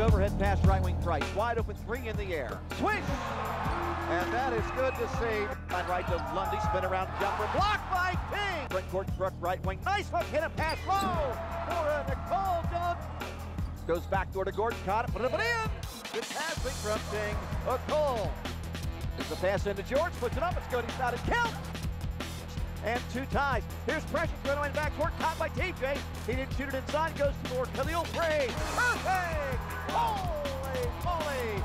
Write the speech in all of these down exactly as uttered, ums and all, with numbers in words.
overhead pass, right wing Price. Wide open three in the air. Swing! And that is good to see. And right to Lundy, spin around jumper, blocked by King. Brent Gordon Brook, right wing, nice hook, hit a pass low for a Nicole dunk. Goes backdoor to Gordon, caught it, put it in. Good passing from King, a goal. There's a pass into George, puts it up, it's good, he's not in count. And two ties. Here's pressure going backcourt, caught by T J. He didn't shoot it inside, goes to more Khalil Gray. Perfect! Holy moly!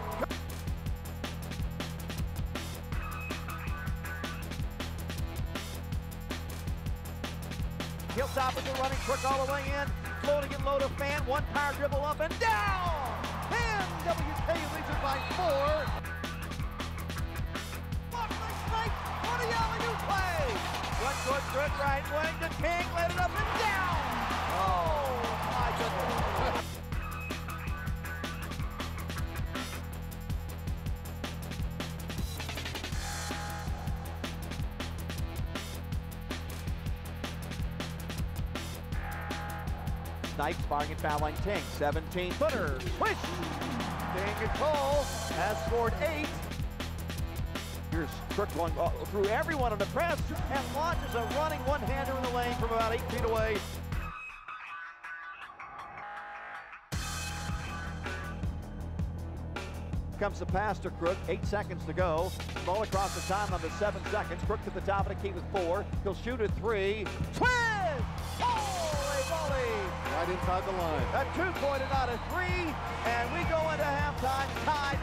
Hilltoppers are running, Crook all the way in, floating and low to Fant, one power dribble up and down! And W K U leads it by four. Good good right wing to King, let it up and down! Oh my goodness! Snipes barring and fouling King, seventeen footer, swish! Dina Cole has scored eight. Here's Crook going through everyone on the press and launches a running one-hander in the lane from about eight feet away. Comes the pass to Crook, eight seconds to go. Ball across the timeline to seven seconds. Crook to the top of the key with four. He'll shoot a three. Twist! Holy moly! Right inside the line. A two-point and not a three, and we go into halftime tied.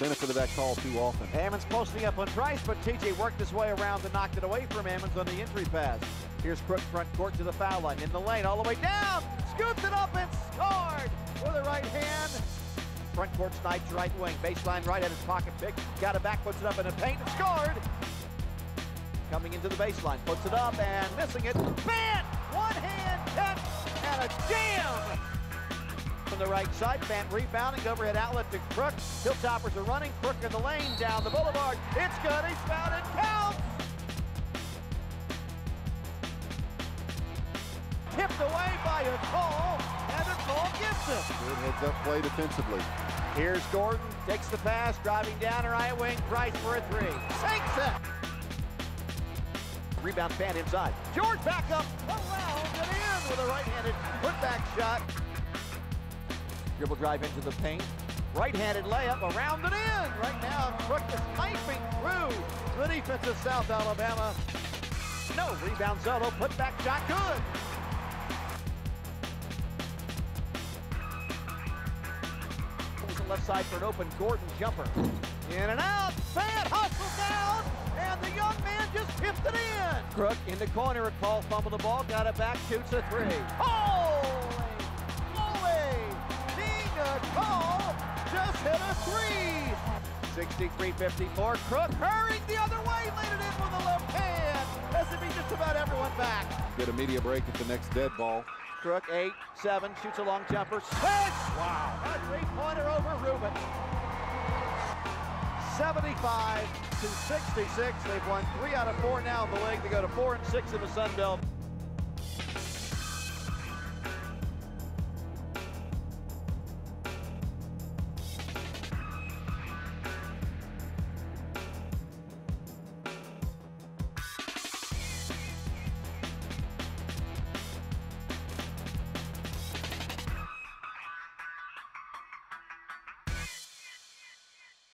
Benefit of that call too often. Ammons posting up on Price, but T J worked his way around and knocked it away from Ammons on the entry pass. Here's Crook front court to the foul line, in the lane, all the way down, scoops it up and scored with the right hand. Front court snipes right wing, baseline right at his pocket pick, got it back, puts it up in the paint and scored. Coming into the baseline, puts it up and missing it. Fant, one hand catch and a jam. From the right side, Fant rebounding, overhead outlet to Crook. Hilltoppers are running, Crook in the lane, down the boulevard. It's good, he's found it, counts! Tipped away by a call, and a call gets him. Good heads up play defensively. Here's Gordon, takes the pass, driving down her right wing, Price for a three. Takes it! Rebound Fant inside. George back up, around and in with a right-handed put-back shot. Dribble drive into the paint. Right-handed layup, around and in. Right now, Crook is knifing through the defense of South Alabama. No, rebound solo, put back shot, good. Pulls the left side for an open Gordon jumper. In and out, Fant hustles down, and the young man just tipped it in. Crook in the corner, a call, fumble the ball, got it back, shoots a three. Oh! Cole just hit a three. sixty-three fifty-four. Crook hurrying the other way, laid it in with a left hand. That's to beat just about everyone back. Get a media break at the next dead ball. Crook eight, seven, shoots a long jumper. Six! Wow. A three-pointer over Reuben. seventy-five to sixty-six. They've won three out of four now in the league. They go to four and six in the Sun Belt.